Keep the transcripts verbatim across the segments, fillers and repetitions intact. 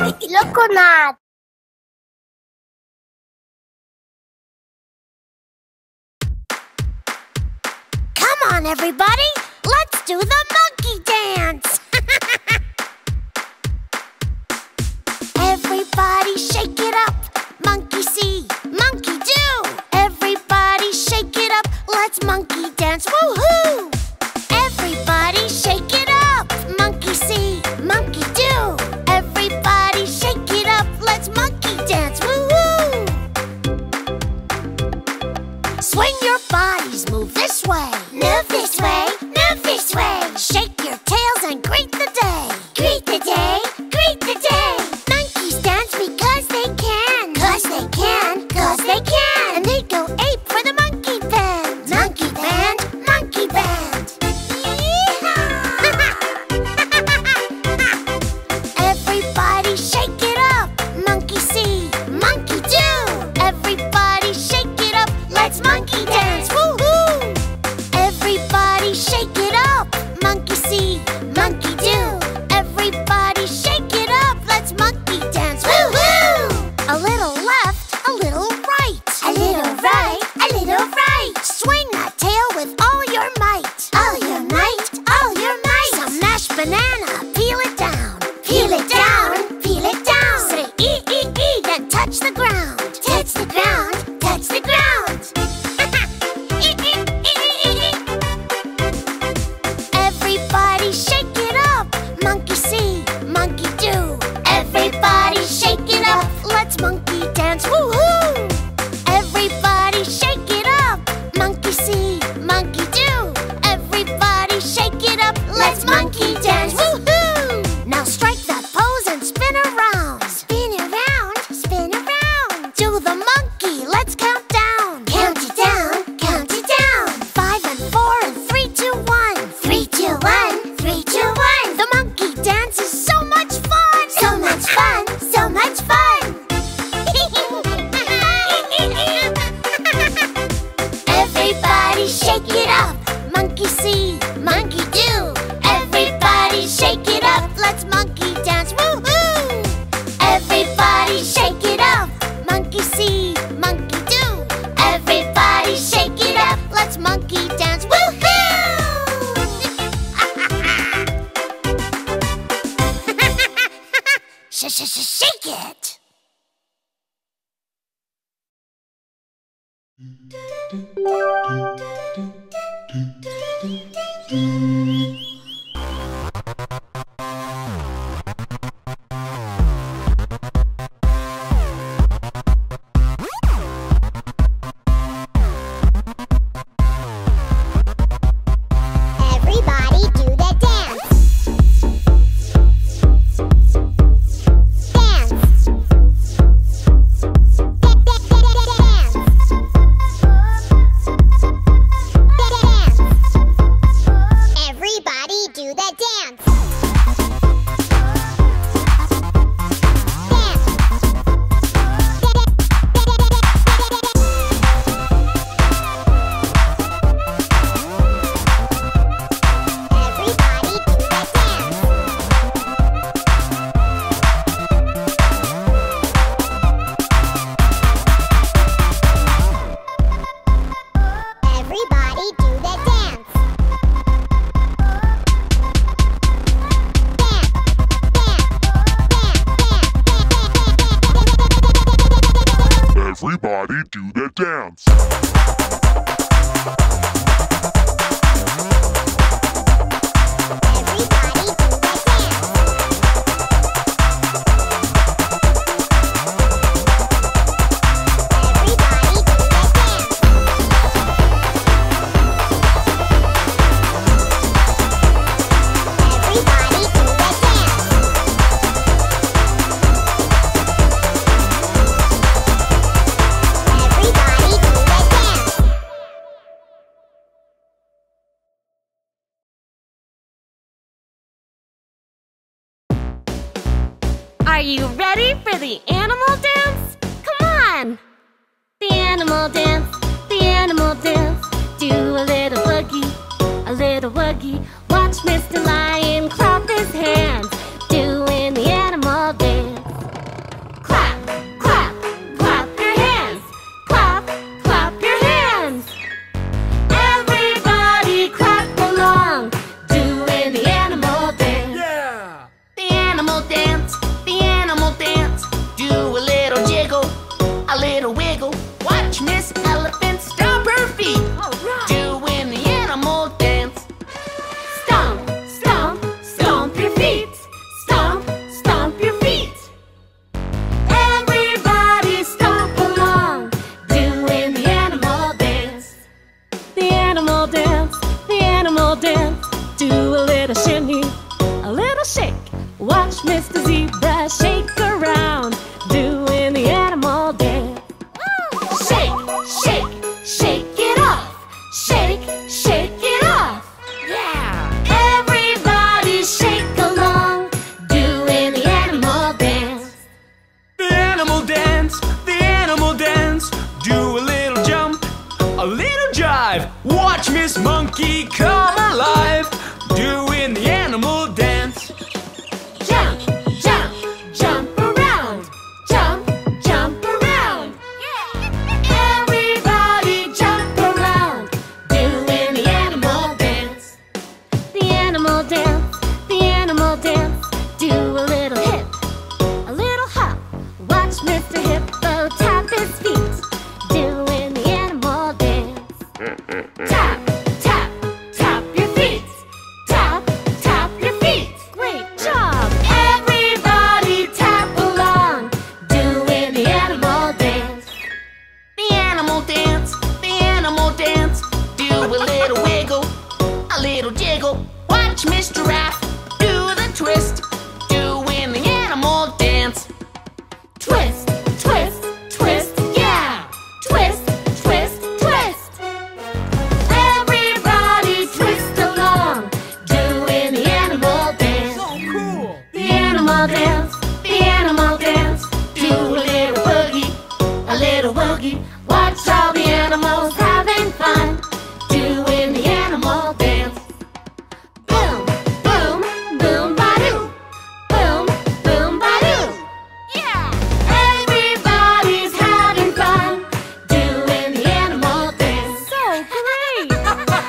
Coconut. Come on, everybody, let's do the monkey dance. Everybody shake it up. Monkey see, monkey do. Everybody shake it up. Let's monkey dance. Woohoo! Everybody shake it up. Monkey see, monkey do. Everybody shake it up. Let's monkey dance. Woohoo! Swing your bodies. Move this way. Move this way. Move this way. Shake your tails and greet the day. Greet the day. Greet the day. Monkeys dance because they can. Cause they can. Cause they can. And they go ape for the monkey band. Monkey band. Monkey band. Everybody shake it up. Monkey see. Monkey do. Everybody shake it up. Let's monkey dance. Woohoo! Everybody shake it up. Monkey see. Monkey do. Everybody shake it up. Let's monkey dance. Woohoo! A little left, a little right. A little right, a little right. Swing that tail with all your might. All your might, all your might. Some mashed banana, peel it down. Peel it down, peel it down. Say ee ee ee, then touch the ground. Touch the ground, touch the ground. Ee, ee, ee, ee, ee. Everybody shake it up. Monkey see, monkey do. Everybody shake it up. Let's monkey dance. Woohoo! Everybody shake it up. Monkey see, monkey do. Everybody shake it up. Let's monkey dance. Woohoo! Now strike that pose and spin around. Spin around, spin around. Do the monkey. Let's count down. Count it down, count it down. Five and four and three, two, one. Three, two, one. Three, two, one. The monkey dance is so much fun. So much fun, so much fun. Everybody shake it up. Monkey see, monkey do. Everybody shake it up. Let's monkey dance. Woohoo! Everybody shake it up. Monkey see, monkey do. Everybody shake it up. Let's monkey dance. Woohoo! Sh-sh-sh-shake it. Everybody do the dance. Everybody do the dance. Are you ready for the animal dance? Come on! The animal dance. Mister Lion clapped his hands, doing the animal dance. Clap, clap, clap your hands. Clap, clap your hands. Everybody clap along, doing the animal dance. Yeah! The animal dance, the animal dance. Do a little jiggle, a little wiggle. Watch Miss Elephant stomp her feet. All right. Doing the animal dance. Stomp, stomp, stomp your feet. Stomp, stomp your feet. Everybody stomp along, doing the animal dance. The animal dance, the animal dance. Do a little shimmy, a little shake. Watch Mister Zebra shake around, doing the animal dance. Watch Miss Monkey come alive, doing the animal dance. Jump, jump, jump around. Jump, jump around. Yeah. Everybody jump around, doing the animal dance. The animal dance, the animal dance. Do a little hip, a little hop. Watch Mister Hippo tap his feet. Tap, tap, tap your feet. Tap, tap your feet. Great job. Everybody tap along, doing the animal dance. The animal dance, the animal dance. Do a little wiggle, a little jiggle. Watch Miss Giraffe do the twist, doing the animal dance. Twist, twist, twist, yeah. Twist, twist, twist. Dance, the animal dance. Do a little boogie, a little woogie. Watch all the animals having fun, doing the animal dance. Boom, boom, boom, ba-doo. Boom, boom, ba-doo. Yeah! Everybody's having fun, doing the animal dance. So great! So much! Yeah!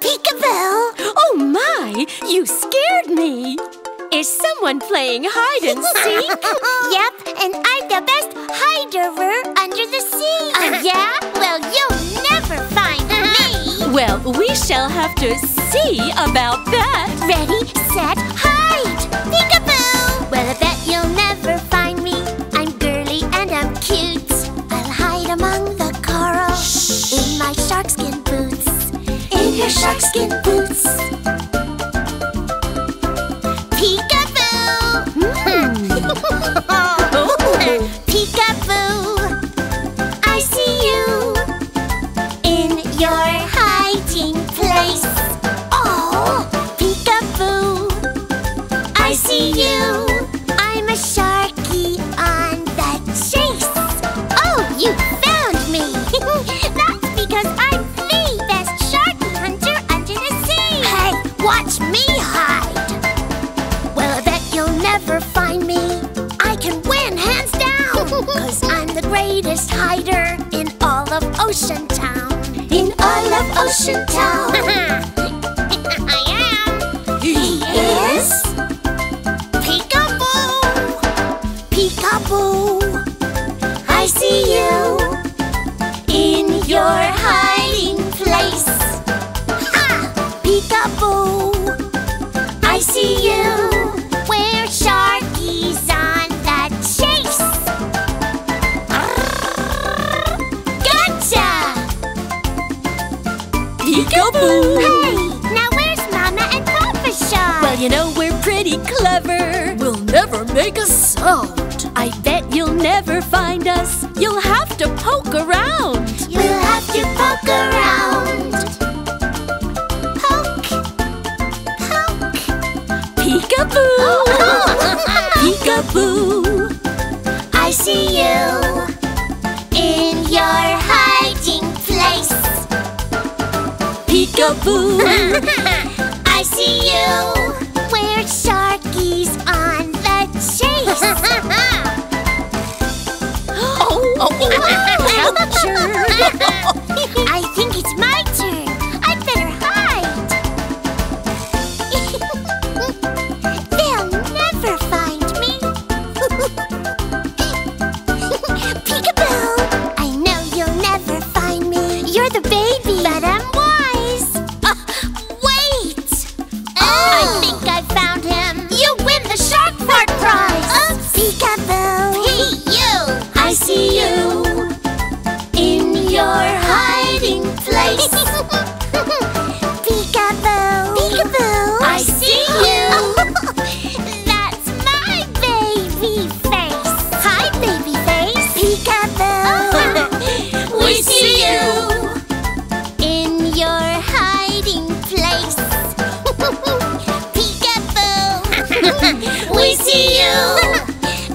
Peekaboo! Oh my, you scared me! Is someone playing hide and seek? Yep, and I'm the best hiderer under the sea! Oh yeah? Well, you'll never find me! Well, we shall have to see about that! Ready, set, hide! Peekaboo! Well, I bet you'll never find me. I'm girly and I'm cute. I'll hide among the coral in my sharkskin boots. In your sharkskin boots. Peekaboo! Hmm. Peekaboo, I see you in your hiding place. Oh, peekaboo, I see you. I'm a sharky on the chase. Oh, you found me. That's because I'm the best sharky hunter under the sea. Hey, watch me hide. Well, I bet you'll never find me. I can win hands down, cause I'm the greatest hider in all of Ocean Town. In all of Ocean Town. I am. He is Peekaboo. Peekaboo, I see you in your hiding place. Ha! Peekaboo, I see you. We're sharkies on the chase. Gotcha! Peekaboo! Hey, now where's Mama and Papa Shark? Well, you know we're pretty clever. We'll never make a sound. I bet you'll never find us. You'll have to poke around. You'll have to poke around. Poke, poke. Peekaboo! peekaboo. I see you. We're sharkies on the chase. Oh, oh, oh. I think it's my turn. I'd better hide. They'll never find me. Peekaboo. I know you'll never find me. You're the baby. But I'm wise. Uh, wait. Oh. I think I found him. You win the shark fart prize. Oops. Peekaboo. Hey, you. I see you in your hiding place. Peekaboo. Peekaboo. I see you. That's my baby face. Hi, baby face. Peekaboo. We see you in your hiding place. Peekaboo. We see you.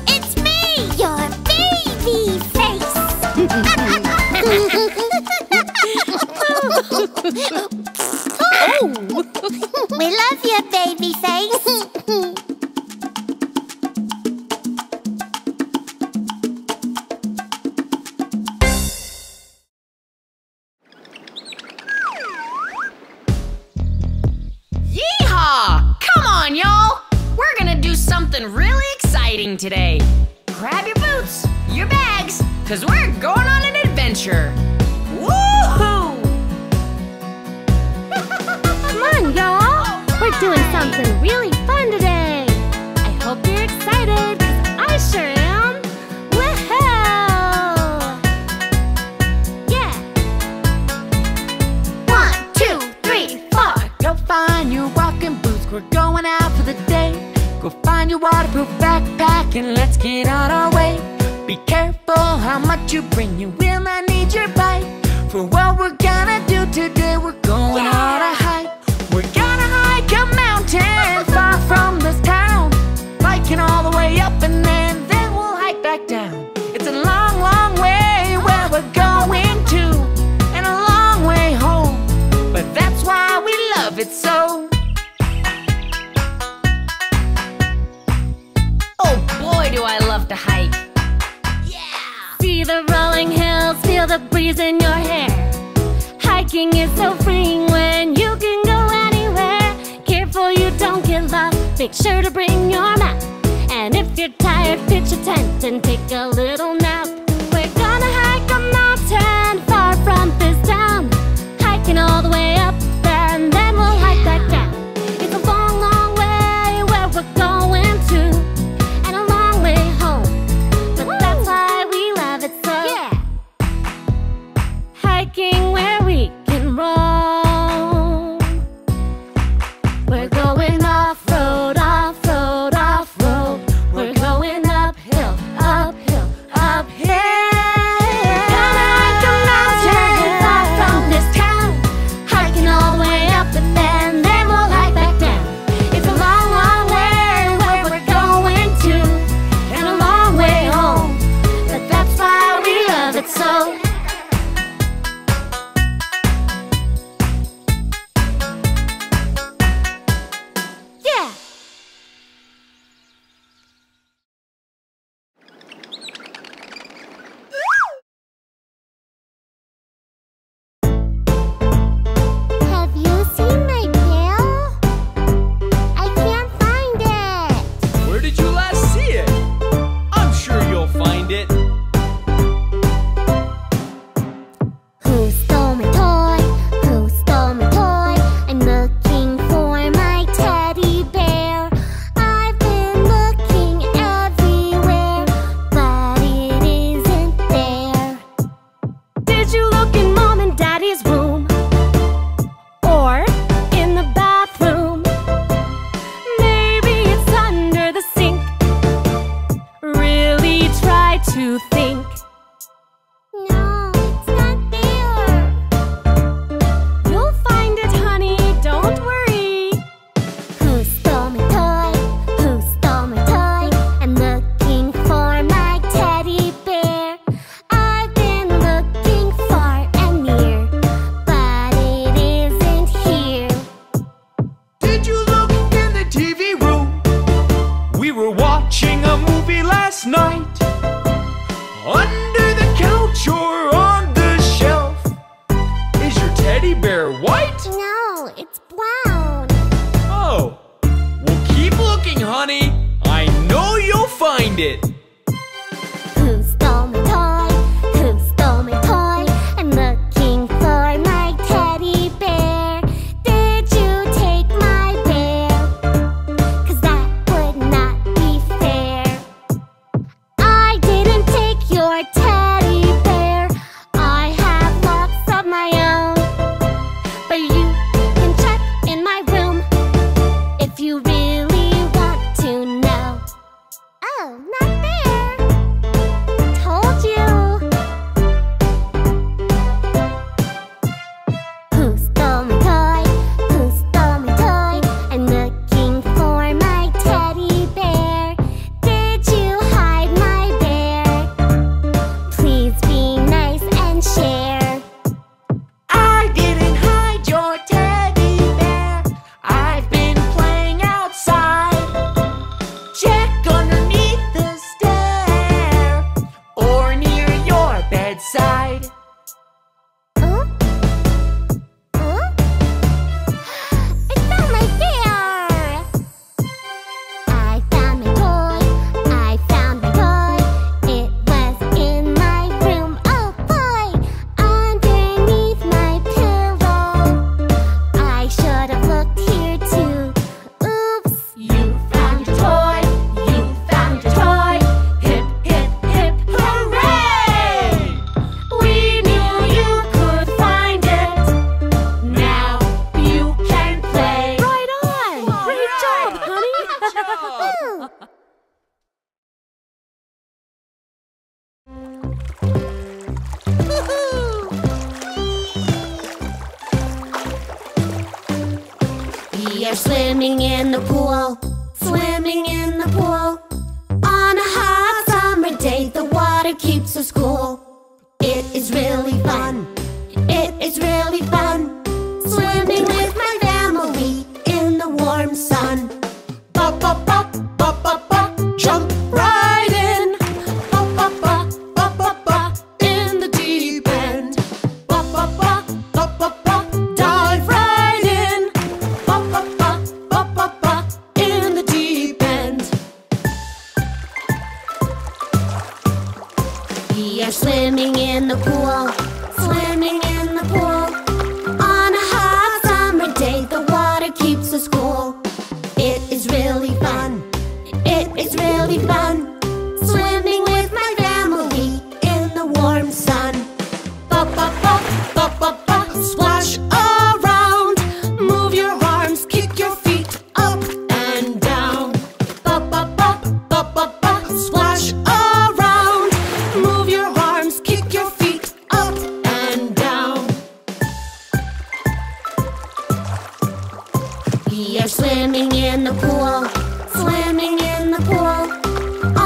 It's me, your baby face. We love you, baby face. Yeehaw! Come on, y'all! We're gonna do something really exciting today. Grab your boots, your bags, cause we're going on an adventure. Woohoo! Come on, y'all! We're doing something really fun today. I hope you're excited, cause I sure am. Woohoo! Yeah! One, two, three, four! Go find your walking boots, we're going out for the day. Go find your waterproof backpack and let's get on our way. Be careful how much you bring, you will not need your bike. For what we're gonna do today, we're going on a hike. We're gonna hike a mountain far from this town. Biking all the way up and then, then we'll hike back down. It's a long, long way where we're going to, and a long way home. But that's why we love it so. Oh boy, do I love to hike. See the rolling hills, feel the breeze in your hair. Hiking is so freeing when you can go anywhere. Careful you don't get lost, make sure to bring your map. And if you're tired, pitch a tent and take a little nap. We're gonna hike a mountain far from this town. Hiking all the way up and then we'll hike back down. It's a long, long way where we're going to, and a long way home. But that's why we love it so. Yeah. Hiking where we can roam. We're going off road, off road, off road. We're going uphill, uphill, uphill. Gonna hike a mountain far teddy bear white? No, it's brown. Oh, well keep looking, honey. I know you'll find it. Who stole my toy? Who stole my toy? I'm looking for my teddy bear. Did you take my bear? 'Cause that would not be fair. I didn't take your teddy bear. I have lots of my own. But you can check in my room if you really want to know. Oh, not fair. Told you. Who stole my toy? Who stole my toy? I'm looking for my teddy bear. Did you hide my bear? Please be nice and share. I didn't hide your teddy bear. I've been playing outside. Check underneath the stair or near your bedside. Oh? Oh? I found my bear. I found my toy. I found my toy. It was in my room. Oh boy, underneath my pillow. I should have looked here too. Oops. You found your toy. You found your toy. Hip, hip, hip, hooray! We knew you could find it. Now you can play. Right on. Great job, honey. Ooh. We are swimming in the pool, swimming in the pool. On a hot summer day, the water keeps us cool. It is really fun, it is really fun. Swimming with my family in the warm sun. Bop, bop, bop, bop, bop, bop, jump right in. Bop, bop, bop, bop, bop, bop, in the deep end. Bop, bop, bop, bop, bop, bop, dive right in. Bop, bop, bop, bop, bop, bop, in the deep end. We are swimming in the pool, swimming in the pool. On a hot summer day, the water keeps us cool. It is really fun, it is really fun. Swimming with my family in the warm sun. Bop, bop, bop, bop, bop, bop, splash around. Move your arms, kick your feet up and down. Bop, bop, bop, bop, bop, bop, splash around. Move your arms, kick your feet up and down. We are swimming in the pool, swimming in the pool.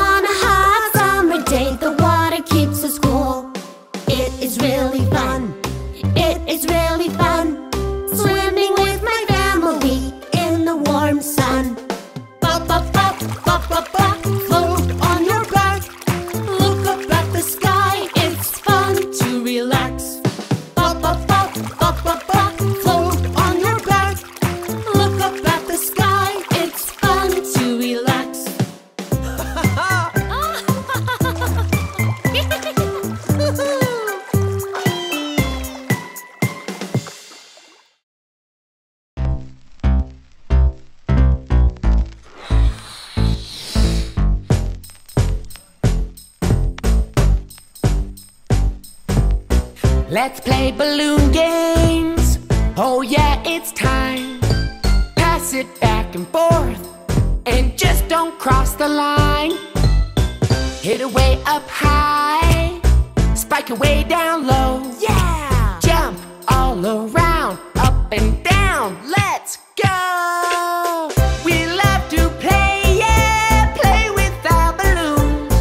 On a hot summer day, the water keeps us cool. It is really fun, it is really fun. Swimming with my family in the warm sun. Bop, bop, bop, bop, bop, bop, float on your back. Look up at the sky, it's fun to relax. Bop, bop, bop, bop, bop, bop, float on your back. Look up at the sky, it's fun to relax. Let's play balloon games. Oh yeah, it's time. Pass it back and forth, and just don't cross the line. Hit it way up high, spike it way down low. Yeah! Jump all around, up and down. Let's go! We love to play, yeah, play with our balloons.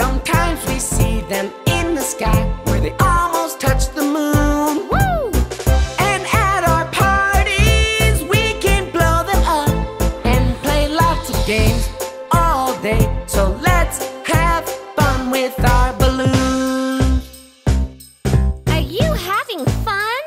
Sometimes we see them in the sky where they almost touch the moon. Woo! And at our parties, we can blow them up and play lots of games all day. So let's have fun with our balloons. Are you having fun?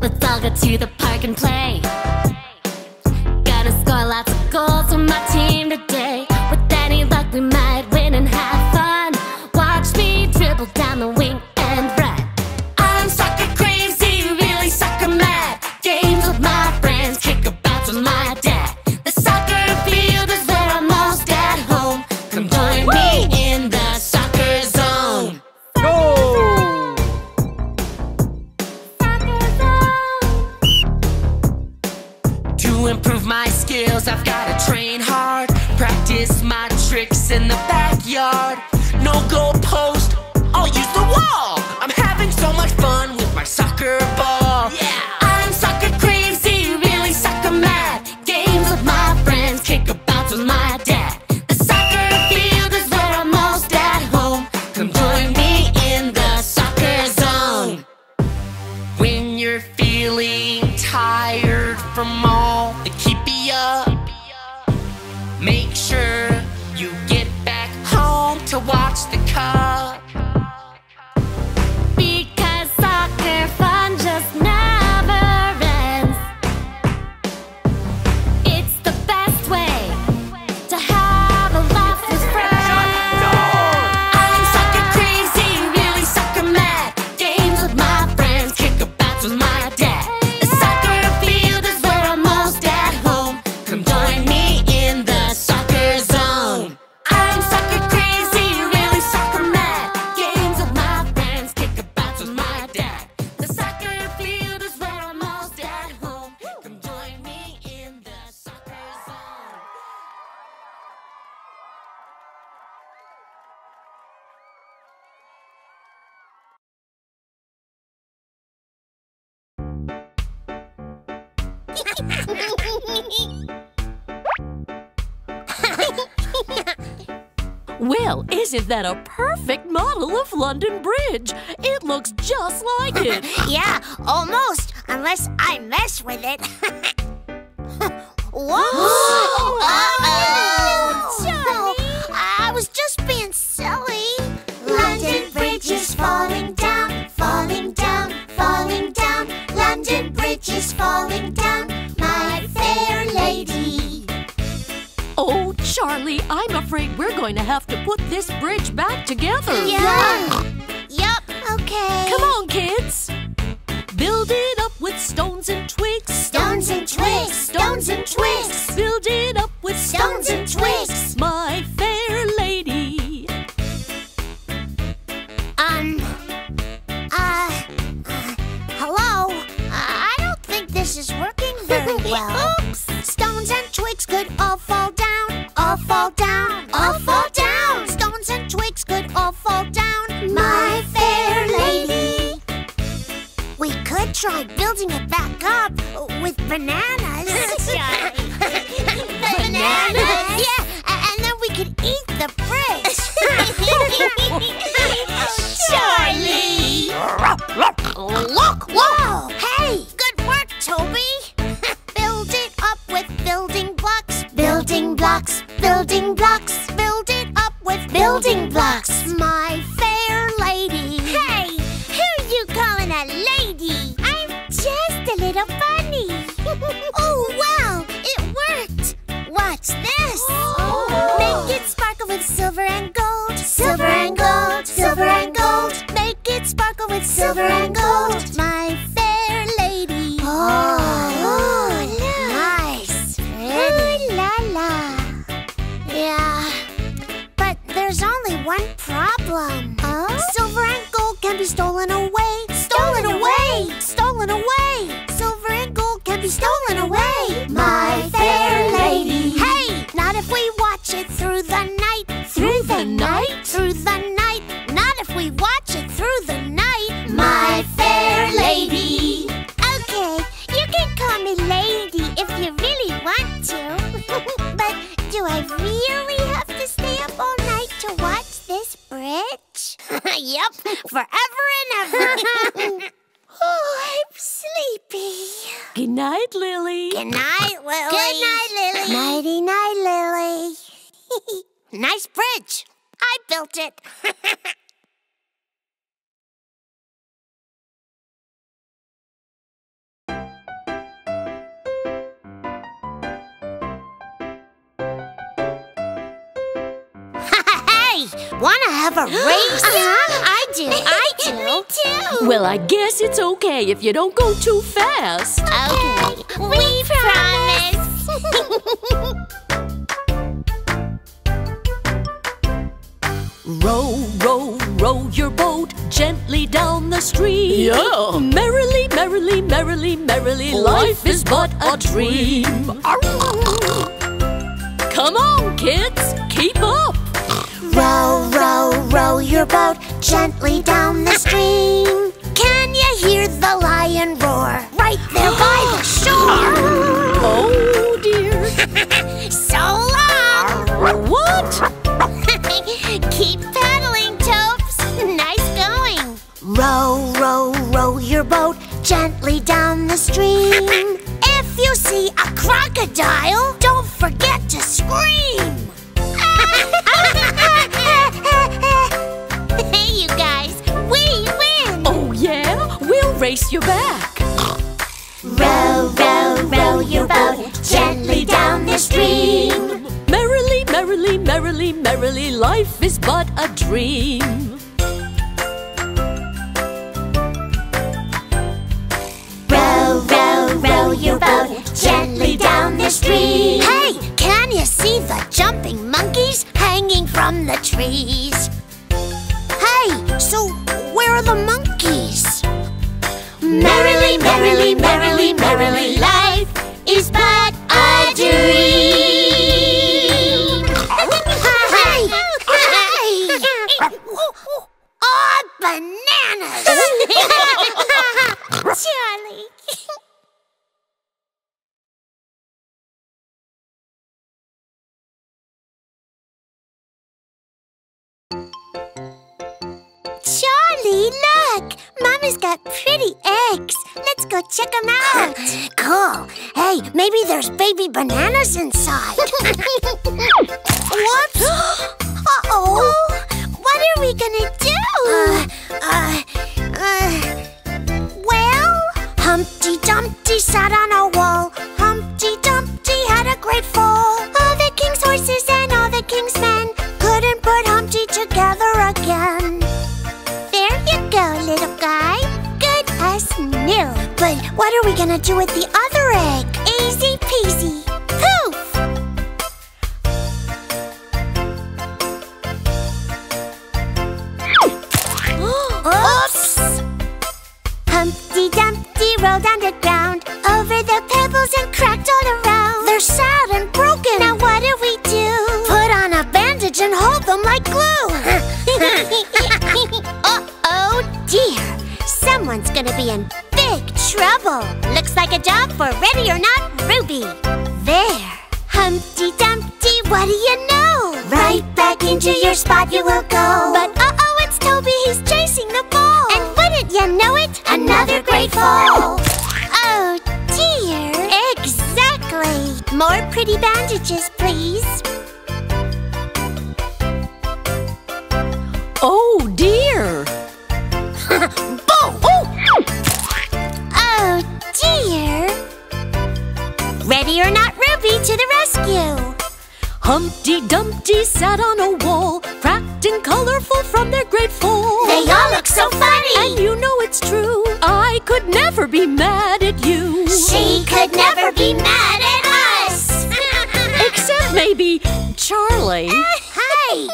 Let's all go to the park and play. Gonna score lots of goals for my team today. With any luck we might win and have fun. Watch me dribble down the wing and run. I'm soccer crazy, really soccer mad. Games with my friends, kickabouts with my dad. The soccer field is where I'm most at home. Come join Woo! me in the soccer zone. Improve my skills, I've gotta train hard. Practice my tricks in the backyard. No goal post, I'll use the wall. I'm having so much fun with my soccer ball. Yeah! I'm soccer crazy, really soccer mad. Games with my friends, kickabouts with my dad. The soccer field is where I'm most at home. Come join me in the soccer zone. When you're feeling tired from all the keepy up, make sure you get back home to watch the cup. Because soccer fun just never ends. It's the best way to have a laugh with friends. I'm soccer crazy, really soccer mad. Games with my friends, kickabouts with my dad. Well, isn't that a perfect model of London Bridge? It looks just like it. Yeah, almost, unless I mess with it. Whoa! Uh-oh! Johnny! I was just being silly. London Bridge is falling down, falling down, falling down. London Bridge is falling down, my fair lady. Oh, Charlie, I'm afraid we're going to have to put this bridge back together. Yeah. Yep. Okay. Come on, kids. Build it up with stones and twigs. Stones and twigs. Stones and twigs. Build it up with stones and twigs, my fair lady. Um. Uh. Hello? I don't think this is working very well. Oops. Stones and twigs could all fall down, all fall down, all fall down. Stones and twigs could all fall down, my fair lady. We could try building it back up with bananas. Bananas? Yeah, and then we could eat the bridge. Charlie! Look, look! Whoa! Hey! Good work, Toby! Build it up with building blocks. Building blocks, building blocks. Build it up with building blocks, my fair lady. Hey! Who you calling a lady? I'm just a little bunny. Oh, wow! It worked! Watch this! Oh. Make it sparkle with silver and gold. Silver and gold, silver and gold. Make it sparkle with silver and gold, my fair lady. Oh, oh look. Nice. Ooh la la. Yeah, but there's only one problem. Oh? Silver and gold can be stolen away. Stolen away. Stolen away. Silver and gold can be stolen away, my fair lady. Hey, not if we watch it through the night. Through the night? Through the night. Not if we watch it through the night, my fair lady. Okay, you can call me lady if you really want to. But do I really have to stay up all night to watch this bridge? Yep, forever and ever. Oh, I'm sleepy. Good night, Lily. Good night, Lily. Good night, Lily. Nighty night, Lily. Nice bridge. I built it. wanna have a race? Uh-huh. I do. I do. Me too. Well, I guess it's okay if you don't go too fast. Okay. okay. We, we promise. Row, row, row your boat gently down the stream. Yeah. Merrily, merrily, merrily, merrily, life is but a dream. Come on, kids, keep up. Row, row, row your boat gently down the stream. Can you hear the lion roar right there by the shore? Oh dear. So long. What? Keep paddling, Topes. Nice going. Row, row, row your boat gently down the stream. If you see a crocodile, don't forget to scream. Hey, you guys, we win! Oh, yeah? We'll race you back. Row, row, row your boat gently down the stream. Merrily, merrily, merrily, merrily, life is but a dream. Row, row, row your boat gently down the stream. Hey, can you see the jumping monkeys hanging from the trees? Hey, so where are the monkeys? Merrily, merrily, merrily, merrily, life is but a dream. Hey, hey! Oh, bananas! Charlie. Charlie, look! Mama's got pretty eggs. Let's go check them out. Cool. Hey, maybe there's baby bananas inside. Whoops! Uh-oh! What are we gonna do? Uh, uh, uh, well, Humpty Dumpty sat on a wall. Humpty Dumpty had a great fall. All the king's horses and all the king's men couldn't put Humpty together again. Little guy, good as new. But what are we gonna do with the other egg? Easy peasy. Poof! Oops! Humpty Dumpty rolled on the ground, over the pebbles and cracked all around. They're sad and broken. Now what do we do? Put on a bandage and hold them like glue. Uh-oh. Dear, someone's gonna be in big trouble. Looks like a job for Ready or Not Ruby. There. Humpty Dumpty, what do you know? Right back into your spot you will go. But uh-oh, it's Toby, he's chasing the ball. And wouldn't you know it? Another great fall. Oh, dear. Exactly. More pretty bandages, please. Oh, dear. Boom! Oh, dear. Ready or Not Ruby to the rescue. Humpty Dumpty sat on a wall, cracked and colorful from their great fall. They all look so funny. And you know it's true. I could never be mad at you. She could never be mad at us. Except maybe Charlie. Hey!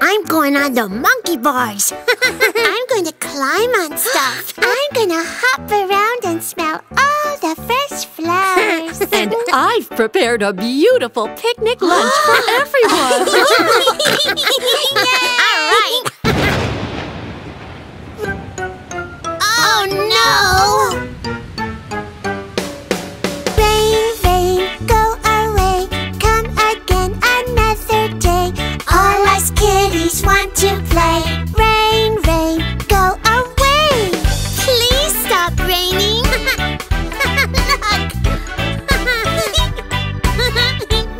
I'm going on the monkey bars. I'm going to climb on stuff. I'm going to hop around and smell all the fresh flowers. And I've prepared a beautiful picnic lunch for everyone. All right. Oh, no. Rain, rain, go away. Come again another day. All us kitties want to play. Rain, rain, go away. Please stop raining. Look.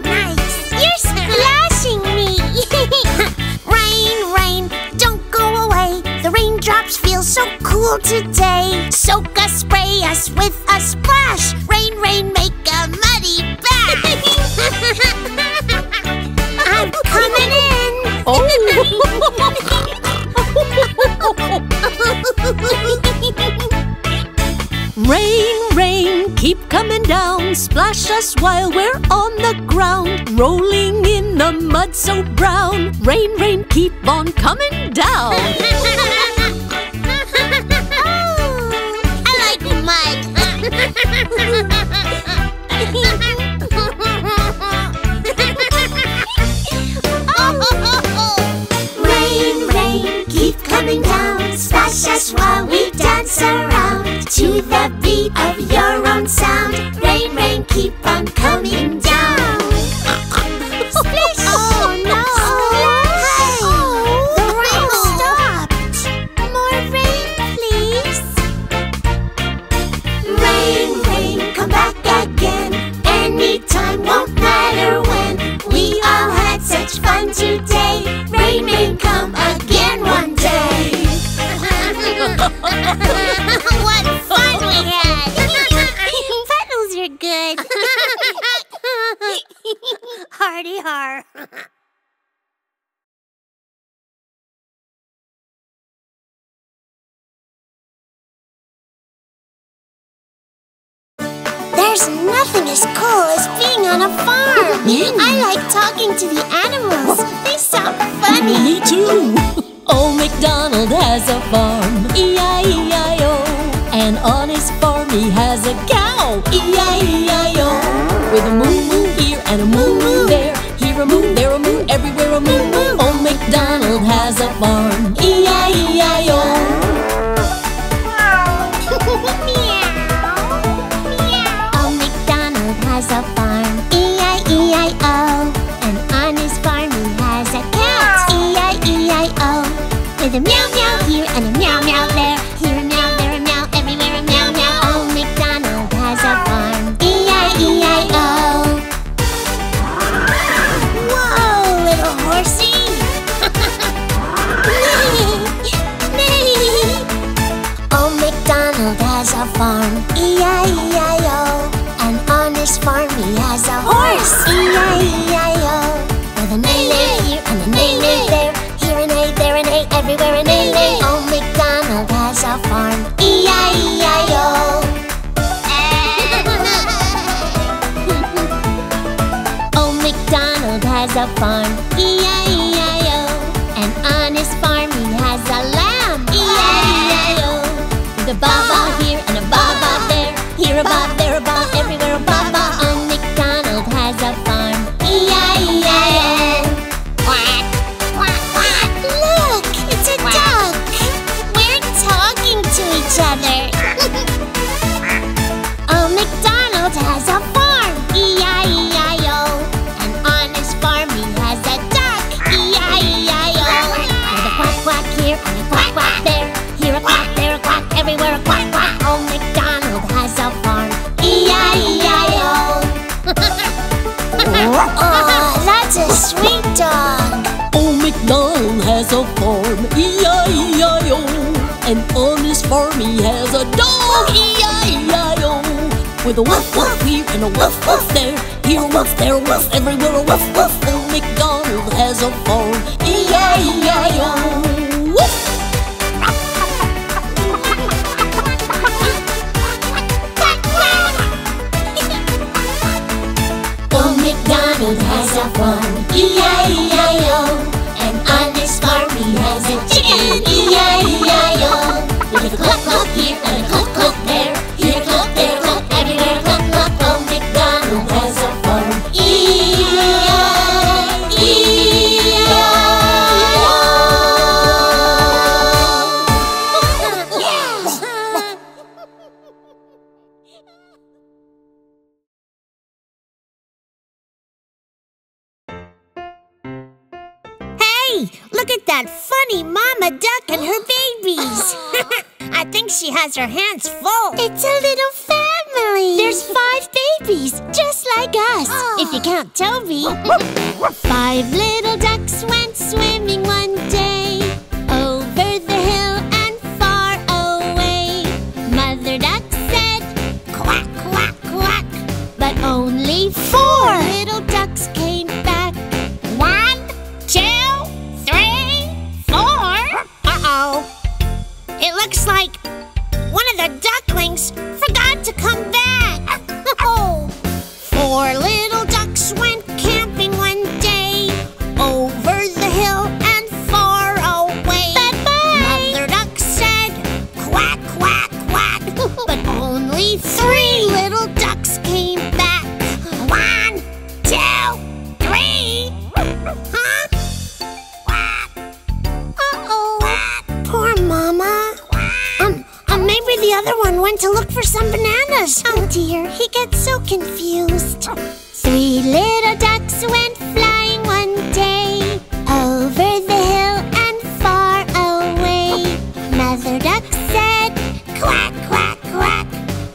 Nice. You're splashing me. Rain, today. Soak us, spray us with a splash. Rain, rain, make a muddy bath. I'm coming in. Oh. Rain, rain, keep coming down. Splash us while we're on the ground. Rolling in the mud so brown. Rain, rain, keep on coming down. Rain, rain, keep coming down. Splash us while we dance around to the beat of your own sound. Rain, rain, keep on coming down. Splash! Oh no! Splash! Oh, the rain stopped. More rain, please. Rain, rain, come back again. Anytime, won't matter when. We all had such fun today. Rain, rain, come again one day. What fun we had! Puddles are good. Hardy har. There's nothing as cool as being on a farm. I like talking to the animals. They sound funny. Me too. Old MacDonald has a farm, E I E I O. And on his farm he has a cow, E I E I O. With a moo-moo here and a moo-moo there. Here a moo, there a moo, everywhere a moo-moo. Old MacDonald has a farm, E I E I O. He has a farm, E I E I O. And on his farm he has a cat, E I E I O. With a meow meow here and a meow meow there. Here a meow, there a meow, everywhere a meow meow. Old MacDonald has a farm, E I E I O. Whoa, little horsey! Old MacDonald has a farm, E I E I O. Farm, he has a horse, E I E I O. With an A, A here and an A, A there. Here an A, there an A, everywhere an A, A. Old MacDonald has a farm, E I E I O. Old MacDonald has a farm, E I E I O. And on his farm he has a lamb, E I E I O. With a baba here and a baba there. Here a baba, there a baba, everywhere a baba. Oh, that's a sweet dog. Old MacDonald has a farm, E I E I O. And on his farm he has a dog, E I E I O. With a woof woof here and a woof woof there. Here a woof, there a woof, everywhere a woof woof. Old MacDonald has a farm, E I E I O. Old MacDonald has a farm, E I E I O. And on his farm he has a chicken, E I E I O. With a cluck cluck here and a cluck cluck there. Here cluck, there cluck, everywhere cluck cluck. Old MacDonald has a farm, E I E I O. Yes! Look at that funny mama duck and her babies. I think she has her hands full. It's a little family. There's five babies, just like us, oh. If you count Toby. Five little ducks went swimming one day, over the hill and far away. only four. four little ducks came back. One, two, three, four. Uh-oh. It looks like one of the ducklings forgot to come back. Oh. Four little ducks went camping one day, over the hill and far away. Bye-bye. Mother duck said, quack, quack, quack. But only three little ducks came back. One, two, three. Huh? Quack. Uh-oh. Quack. Poor Mama. Quack. Um, um, maybe the other one went to look for some bananas. Oh dear, he gets so confused. Three little ducks went flying one day, over the hill and far away. Mother duck said, quack, quack, quack.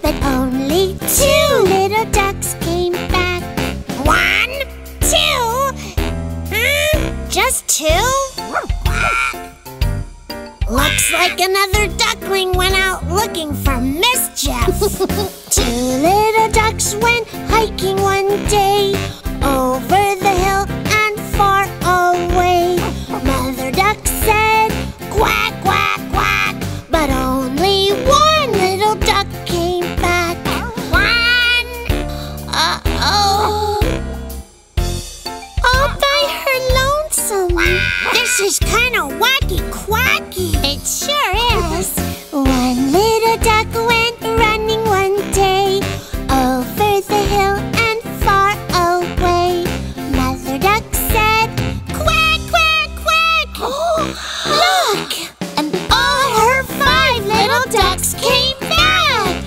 But only two little ducks came back. One, two. Hmm, just two? Quack. Looks like another duckling went out looking for mischief. Two little ducks went hiking one day, over the hill and far away. Mother duck said, quack, quack, quack. But only one little duck came back. One! Uh-oh. All by her lonesome. This is kind of wacky quacky. It sure is. One little duck went running one day, over the hill and far away. Mother duck said, quack, quack, quack. Look! And all her five little ducks came back.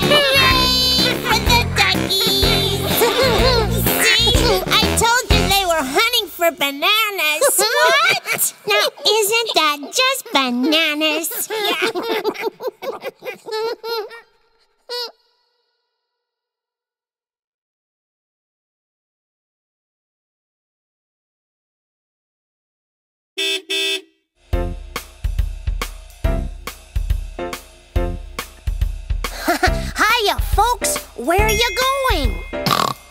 Hooray for the duckies! See, I told you they were hunting for bananas. What? Now isn't that just bananas? Yeah. Hiya, folks. Where are you going?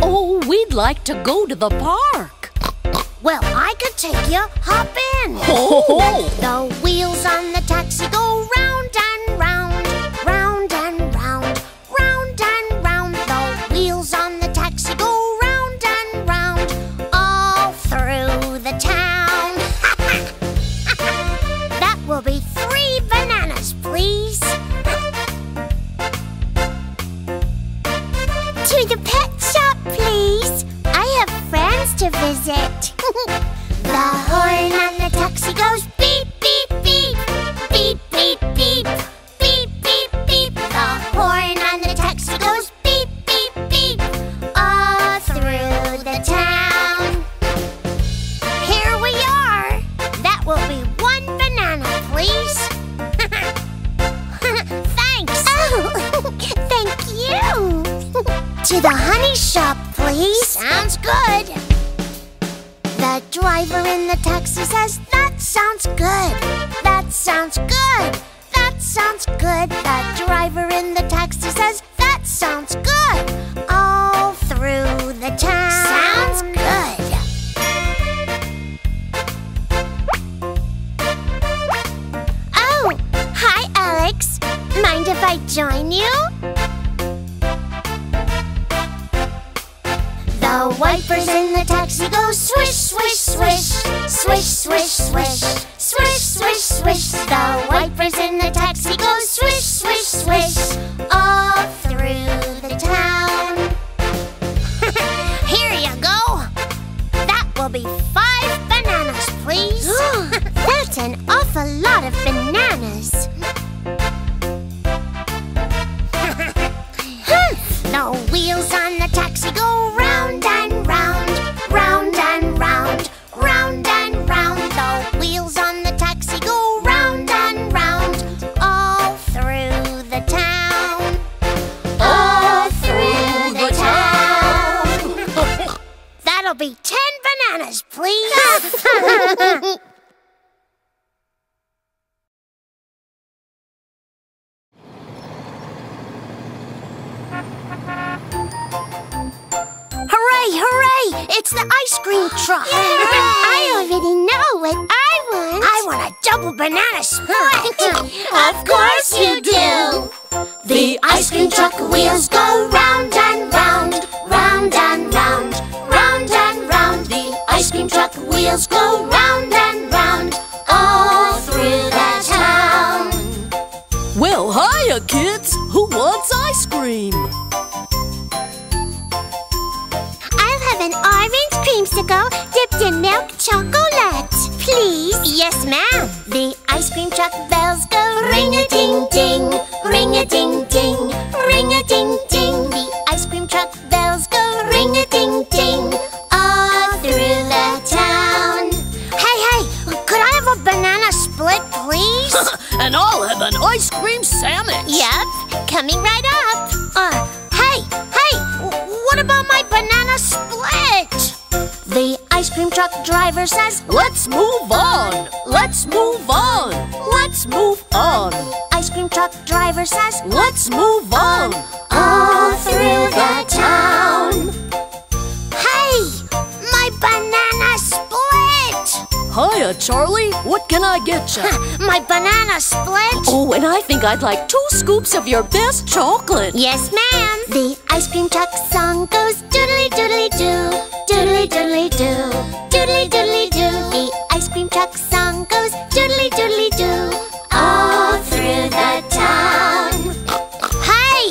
Oh, we'd like to go to the park. Well, I could take you. Hop in. Ho, ho, ho. The wheels on the taxi go round and round, round and round, round and round. The wheels on the taxi go round and round, all through the town. That will be three bananas, please. To the pet shop, please. I have friends to visit. The horn on the taxi goes beep, beep, beep. Beep, beep, beep. Beep, beep, beep. The horn on the taxi goes beep, beep, beep. All through the town. Here we are. That will be one banana, please. Thanks. Oh, thank you. To the honey shop, please. Sounds good. The driver in the taxi says, that sounds good. That sounds good. That sounds good. The driver in the taxi says, that sounds good. All through the town. Sounds good. Oh, hi, Alex. Mind if I join you? The wipers in the taxi go swish, swish, swish. Swish, swish, swish. Swish, swish, swish. The wipers in the taxi go swish, swish, swish. All through the town. Here you go. That will be five bananas, please. That's an awful lot of bananas. The wheels on the taxi go round and round, round and round, round and round. The wheels on the taxi go round and round, all through the town. All through the town. That'll be ten bananas, please. Thank you. Hooray, hooray! It's the ice cream truck! Yay. I already know what I want. I want a double banana split. Of course you do. The ice cream truck wheels go round and round, round and round, round and round. The ice cream truck wheels go round and round, all through the town. Well, hiya, kids! Who wants ice cream? An orange creamsicle dipped in milk chocolate, please. Yes, ma'am. The ice cream truck bells go ring-a-ding-ding, ring-a-ding-ding, ring-a-ding-ding. The ice cream truck bells go ring-a-ding-ding all through the town. Hey, hey, could I have a banana split, please? And I'll have an ice cream sandwich. Yep, coming right up. Uh, hey, hey, what about my banana split? The ice cream truck driver says, let's move on, let's move on, let's move on. Ice cream truck driver says, let's move on, all through the town. Hey, my banana split! Hiya, Charlie, what can I get you? My banana split? Oh, and I think I'd like two scoops of your best chocolate. Yes, ma'am. The ice cream truck song goes doodly-doodly-doo, doodly-doodly-doo, doodly-doodly-doo. The ice cream truck song goes doodly-doodly-doo all through the town. Hey,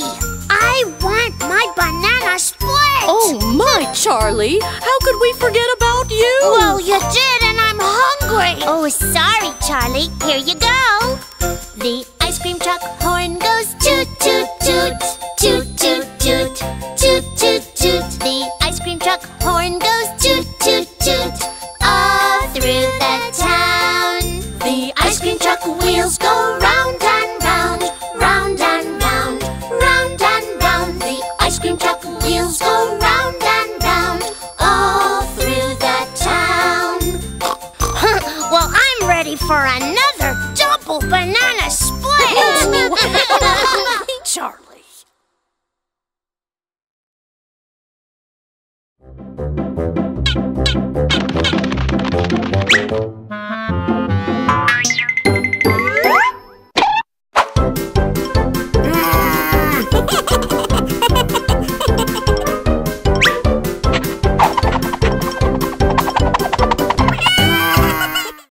I want my banana split! Oh my, Charlie, how could we forget about you? Well, you did, and I'm hungry. Oh, sorry, Charlie, here you go. The ice cream truck horn goes toot-toot-toot, toot-toot-toot, toot-toot-toot. The ice cream truck horn goes toot-toot-toot all through the town. The ice cream truck wheels go round and round, round and round, round and round. The ice cream truck wheels go round and round all through the town. Well, I'm ready for another double banana split! Charlie. Thank you.